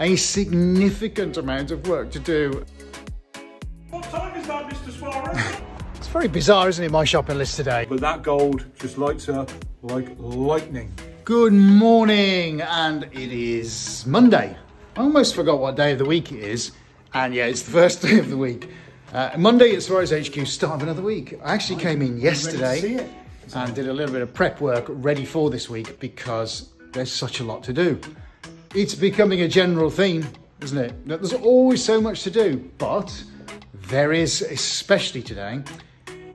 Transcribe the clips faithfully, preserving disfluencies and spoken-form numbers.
a significant amount of work to do. What time is that, Mister Swarez? It's very bizarre, isn't it, my shopping list today? But that gold just lights up like lightning. Good morning, and it is Monday. I almost forgot what day of the week it is, and yeah, it's the first day of the week. Uh, Monday at Swarez H Q, start of another week. I actually I came in yesterday and did a little bit of prep work ready for this week because there's such a lot to do. It's becoming a general theme, isn't it? There's always so much to do, but there is, especially today.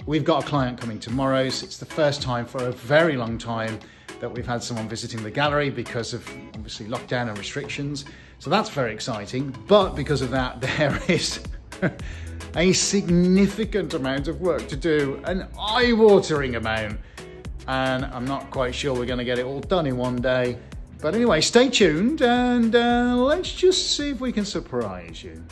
We've got a client coming tomorrow, so it's the first time for a very long time that we've had someone visiting the gallery because of obviously lockdown and restrictions. So that's very exciting, but because of that, there is a significant amount of work to do, an eye-watering amount, and I'm not quite sure we're going to get it all done in one day. But anyway, stay tuned and uh, let's just see if we can surprise you.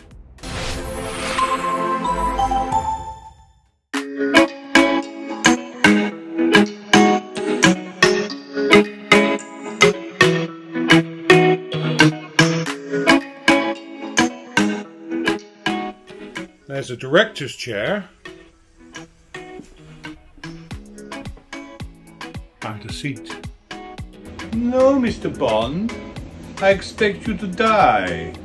There's a director's chair and a seat. No, Mister Bond, I expect you to die.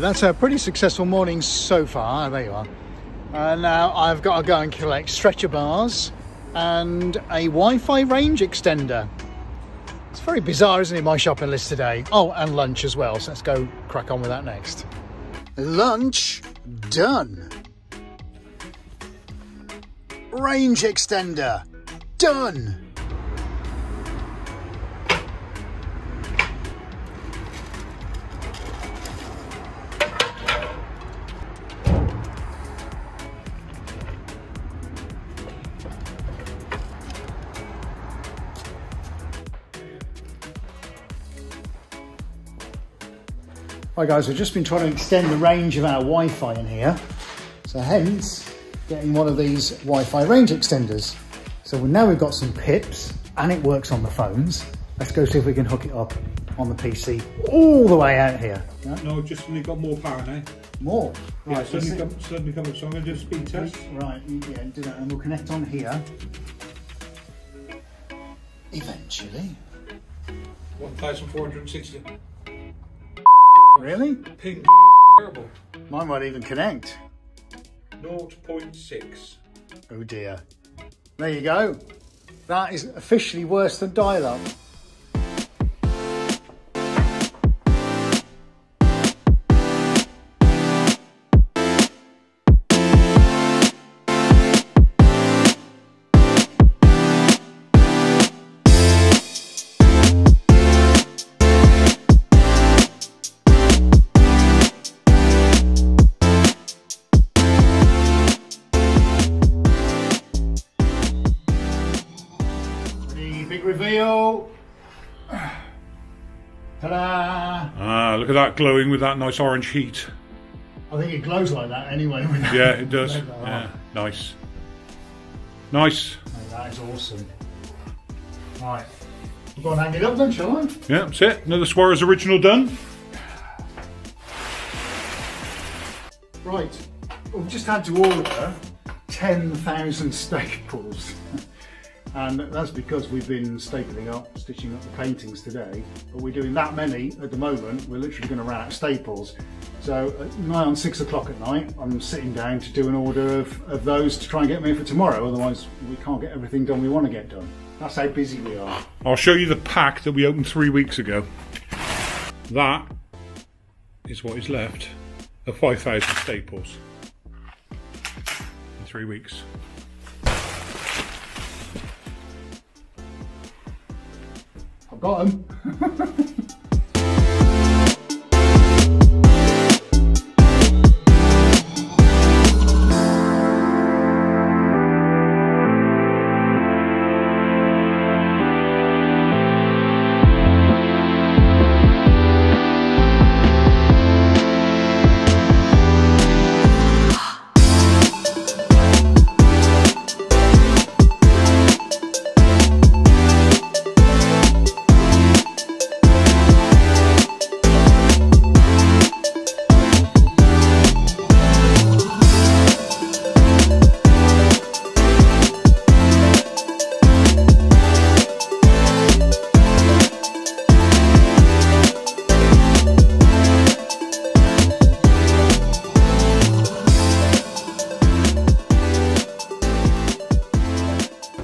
That's a pretty successful morning so far. There you are. Uh, now I've got to go and collect stretcher bars and a Wi-Fi range extender. It's very bizarre, isn't it, my shopping list today? Oh, and lunch as well, so let's go crack on with that next. Lunch done. Range extender done. Right guys, we've just been trying to extend the range of our Wi-Fi in here, so hence getting one of these Wi-Fi range extenders. So now we've got some pips and it works on the phones. Let's go see if we can hook it up on the P C all the way out here. Yeah? No, just suddenly got more power now. More? Right, yeah, suddenly, come, suddenly come up, so I'm going to do a speed test. Right, yeah, do that and we'll connect on here. Eventually. one thousand four hundred sixty. Really? Ping terrible. Mine won't even connect. zero point six. Oh dear. There you go. That is officially worse than dial-up. Reveal. Ta-da! Ah, look at that glowing with that nice orange heat. I think it glows like that anyway. Yeah, it does. Like yeah. Nice. Nice. Oh, that is awesome. Right. We've got to hang it up then, shall I? Yeah, that's it. Another Swarez original done. Right. We've just had to order ten thousand stake pulls. And that's because we've been stapling up, stitching up the paintings today. But we're doing that many at the moment, we're literally going to run out of staples. So at nigh on six o'clock at night, I'm sitting down to do an order of, of those to try and get me for tomorrow. Otherwise, we can't get everything done we want to get done. That's how busy we are. I'll show you the pack that we opened three weeks ago. That is what is left of five thousand staples in three weeks. I've got them.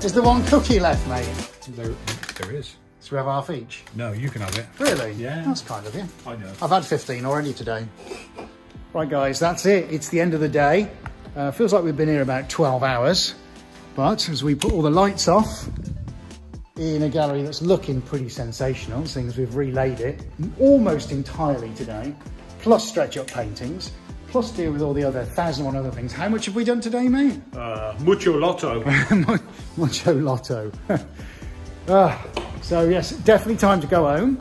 Is there one cookie left, mate? There, there is. So we have half each? No, you can have it. Really? Yeah. That's kind of you. I know. I've had fifteen already today. Right, guys, that's it. It's the end of the day. Uh, feels like we've been here about twelve hours. But as we put all the lights off in a gallery that's looking pretty sensational, seeing as we've relaid it almost entirely today, plus stretch-up paintings, plus deal with all the other thousand and one other things. How much have we done today, mate? Uh, mucho lotto. Mucho lotto. uh, so yes, definitely time to go home.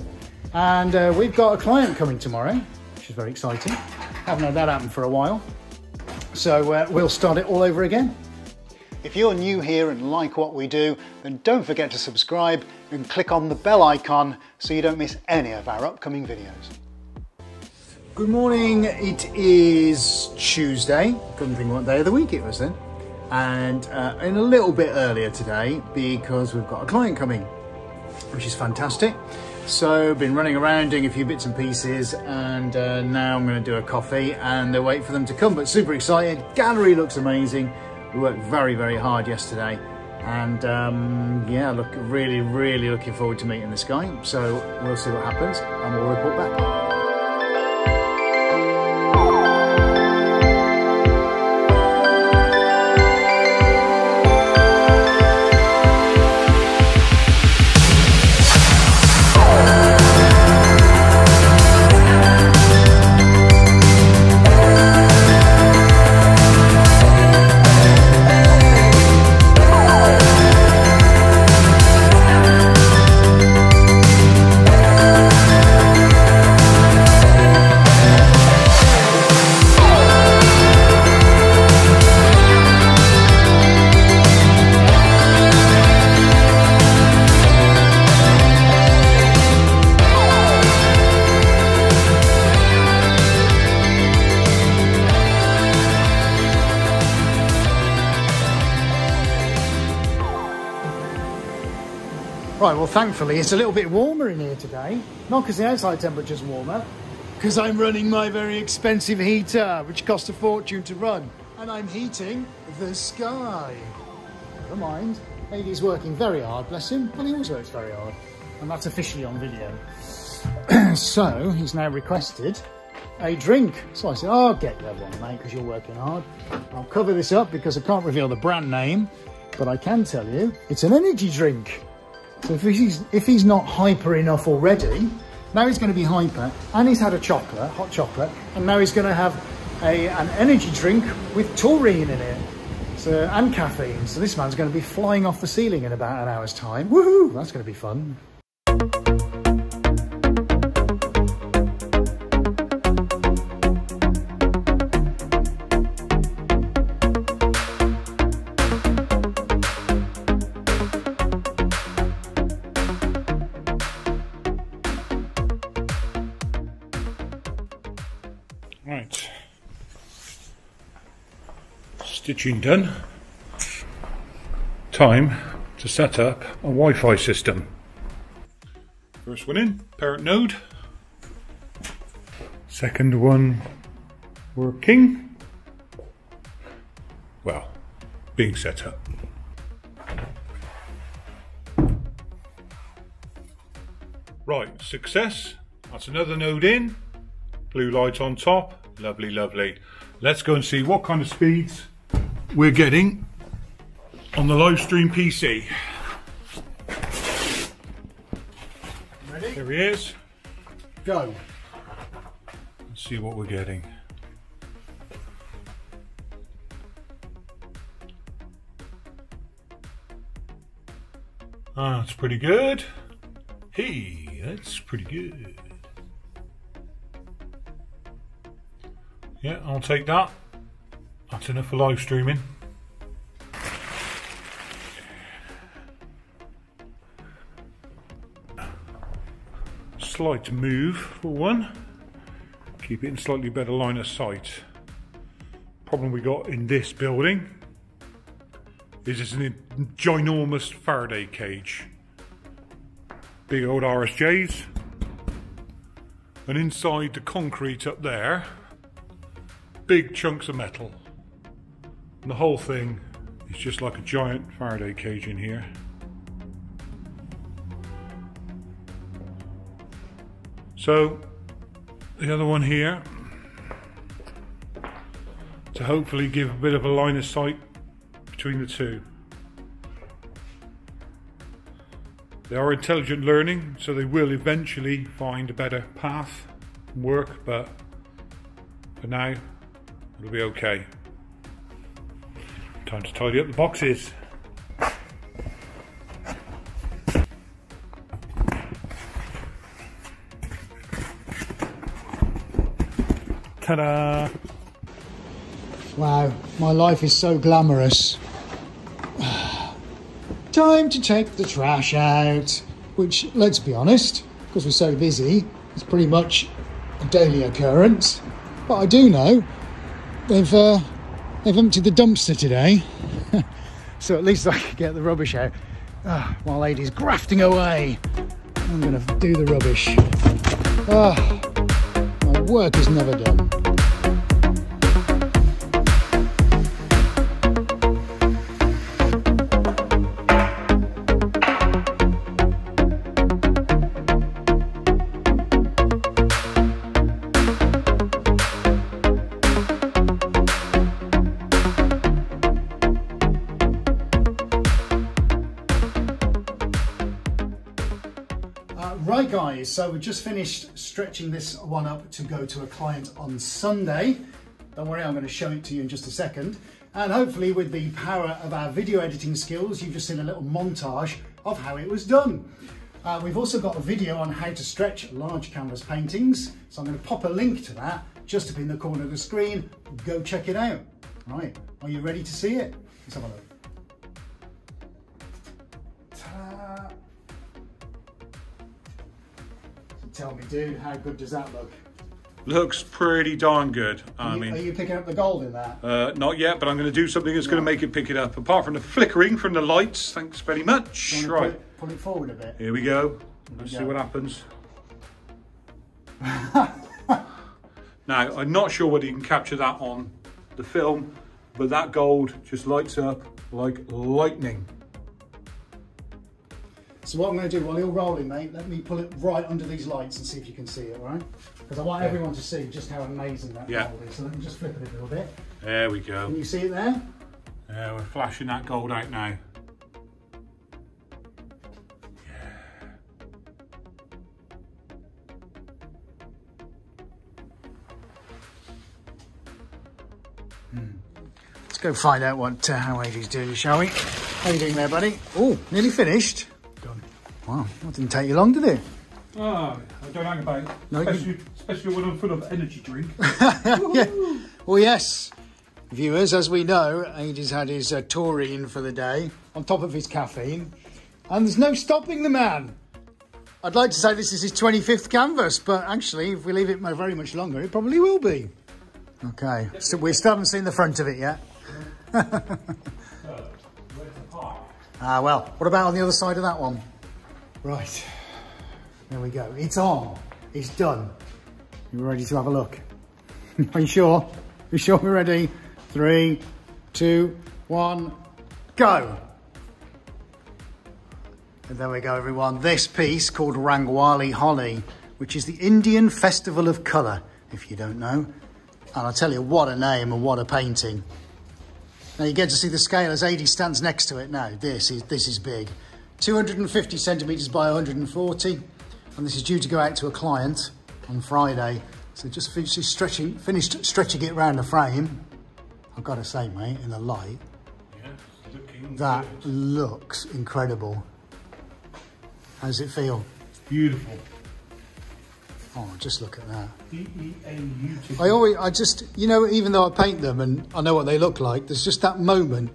And uh, we've got a client coming tomorrow, which is very exciting. Haven't had that happen for a while. So uh, we'll start it all over again. If you're new here and like what we do, then don't forget to subscribe and click on the bell icon so you don't miss any of our upcoming videos. Good morning, it is Tuesday. Couldn't think what day of the week it was then. And uh, in a little bit earlier today because we've got a client coming, which is fantastic. So I've been running around doing a few bits and pieces and uh, now I'm gonna do a coffee and I'll wait for them to come, but super excited. Gallery looks amazing. We worked very, very hard yesterday. And um, yeah, look, really, really looking forward to meeting this guy. So we'll see what happens and we'll report back. Right, well, thankfully, it's a little bit warmer in here today. Not because the outside temperature's warmer, because I'm running my very expensive heater, which cost a fortune to run. And I'm heating the sky. Never mind. Ady's working very hard, bless him. Well, he always works very hard. And that's officially on video. So, he's now requested a drink. So I said, oh, I'll get you one, mate, because you're working hard. I'll cover this up because I can't reveal the brand name, but I can tell you it's an energy drink. So if he's, if he's not hyper enough already, now he's going to be hyper, and he's had a chocolate, hot chocolate, and now he's going to have a, an energy drink with taurine in it, so, and caffeine. So this man's going to be flying off the ceiling in about an hour's time. Woohoo! That's going to be fun. Right, stitching done. Time to set up a Wi-Fi system. First one in, parent node. Second one working. Well, being set up. Right, success. That's another node in. Blue light on top, Lovely, lovely. Let's go and see what kind of speeds we're getting on the live stream P C. Ready? There he is. Go. Let's see what we're getting. Ah, that's pretty good. Hey, that's pretty good. Yeah, I'll take that. That's enough for live streaming. Slight move for one. Keep it in slightly better line of sight. Problem we got in this building is it's an ginormous Faraday cage. Big old R S Js. And inside the concrete up there, big chunks of metal. And the whole thing is just like a giant Faraday cage in here. So, the other one here, to hopefully give a bit of a line of sight between the two. They are intelligent learning, so they will eventually find a better path and work, but for now, it'll be okay. Time to tidy up the boxes. Ta-da! Wow, my life is so glamorous. Time to take the trash out, which, let's be honest, because we're so busy, it's pretty much a daily occurrence. But I do know they've uh, they've emptied the dumpster today, so at least I can get the rubbish out. Ah, while Ady's grafting away, I'm going to do the rubbish. Ah, my work is never done. Right guys, so we just finished stretching this one up to go to a client on Sunday. Don't worry, I'm going to show it to you in just a second. And hopefully with the power of our video editing skills, you've just seen a little montage of how it was done. Uh, we've also got a video on how to stretch large canvas paintings. So I'm going to pop a link to that just up in the corner of the screen. Go check it out. Right, are you ready to see it? Let's have a look. Tell me, dude, how good does that look? Looks pretty darn good. I you, mean, are you picking up the gold in that? Uh, not yet, but I'm going to do something that's no. going to make it pick it up. Apart from the flickering from the lights, thanks very much. Right, put it, put it forward a bit. Here we go. Here Let's we go. see what happens. Now, I'm not sure whether you can capture that on the film, but that gold just lights up like lightning. So what I'm going to do while you're rolling, mate, let me pull it right under these lights and see if you can see it, all right? Because I want yeah. everyone to see just how amazing that yeah. gold is. So let me just flip it a little bit. There we go. Can you see it there? Yeah, we're flashing that gold out now. Yeah. Hmm. Let's go find out what uh, how Ady's doing, shall we? How are you doing there, buddy? Oh, nearly finished. Wow, that didn't take you long, did it? Ah, oh, I don't hang about. No, especially, you... especially when I'm full of energy drink. Yeah. Well, yes, viewers, as we know, Ady's had his uh, taurine for the day on top of his caffeine. And there's no stopping the man. I'd like to say this is his twenty-fifth canvas, but actually, if we leave it very much longer, it probably will be. Okay, so we still haven't seen the front of it yet. So, where's the park? Ah, well, what about on the other side of that one? Right, there we go. It's on. It's done. You're ready to have a look. Are you sure? Are you sure we're ready? Three, two, one, go. And there we go, everyone. This piece called Rangwali Holi, which is the Indian Festival of Colour, if you don't know. And I tell you, what a name and what a painting. Now you get to see the scale as Ady stands next to it now. This is, this is big. two hundred fifty centimetres by one hundred forty. And this is due to go out to a client on Friday. So just stretching, finished stretching it around the frame. I've got to say, mate, in the light, yeah, looking that good. Looks incredible. How does it feel? Beautiful. Oh, just look at that. B E A U T. I always, I just, you know, even though I paint them and I know what they look like, there's just that moment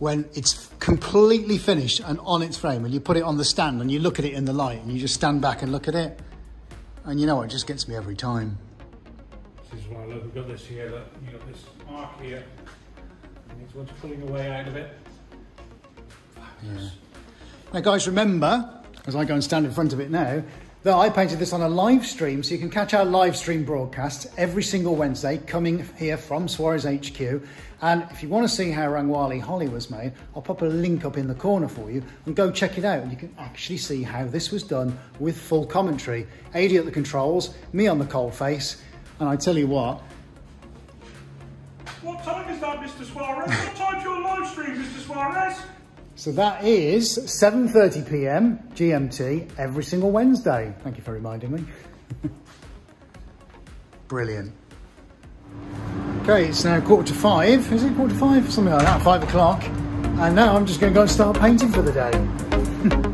when it's completely finished and on its frame and you put it on the stand and you look at it in the light and you just stand back and look at it. And you know what, it just gets me every time. This is why I love, we've got this here, look, you've got this arc here and it's what's pulling away out of it. Yeah. Now guys, remember, as I go and stand in front of it now, that I painted this on a live stream, so you can catch our live stream broadcasts every single Wednesday coming here from Swarez H Q. And if you want to see how Rangwali Holi was made, I'll pop a link up in the corner for you and go check it out. And you can actually see how this was done with full commentary. Ady at the controls, me on the cold face, and I tell you what. What time is that, Mister Swarez? What time's your live stream, Mister Swarez? So that is seven thirty p m G M T every single Wednesday. Thank you for reminding me. Brilliant. Okay, it's now quarter to five. Is it quarter to five? Something like that, five o'clock. And now I'm just going to go and start painting for the day.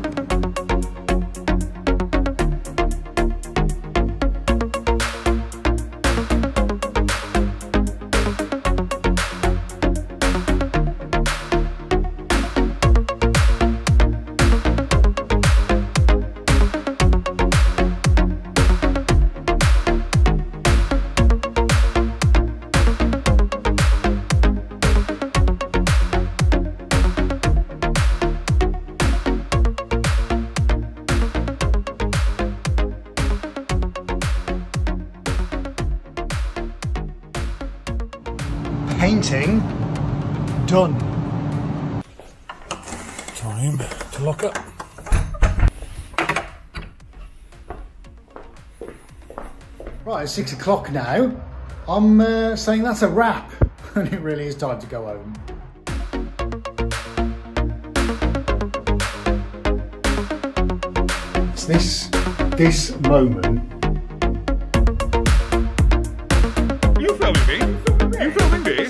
Painting done. Time to lock up. Right, it's six o'clock now. I'm uh, saying that's a wrap, and it really is time to go home. It's this, this moment. Are you filming me? Are you filming me?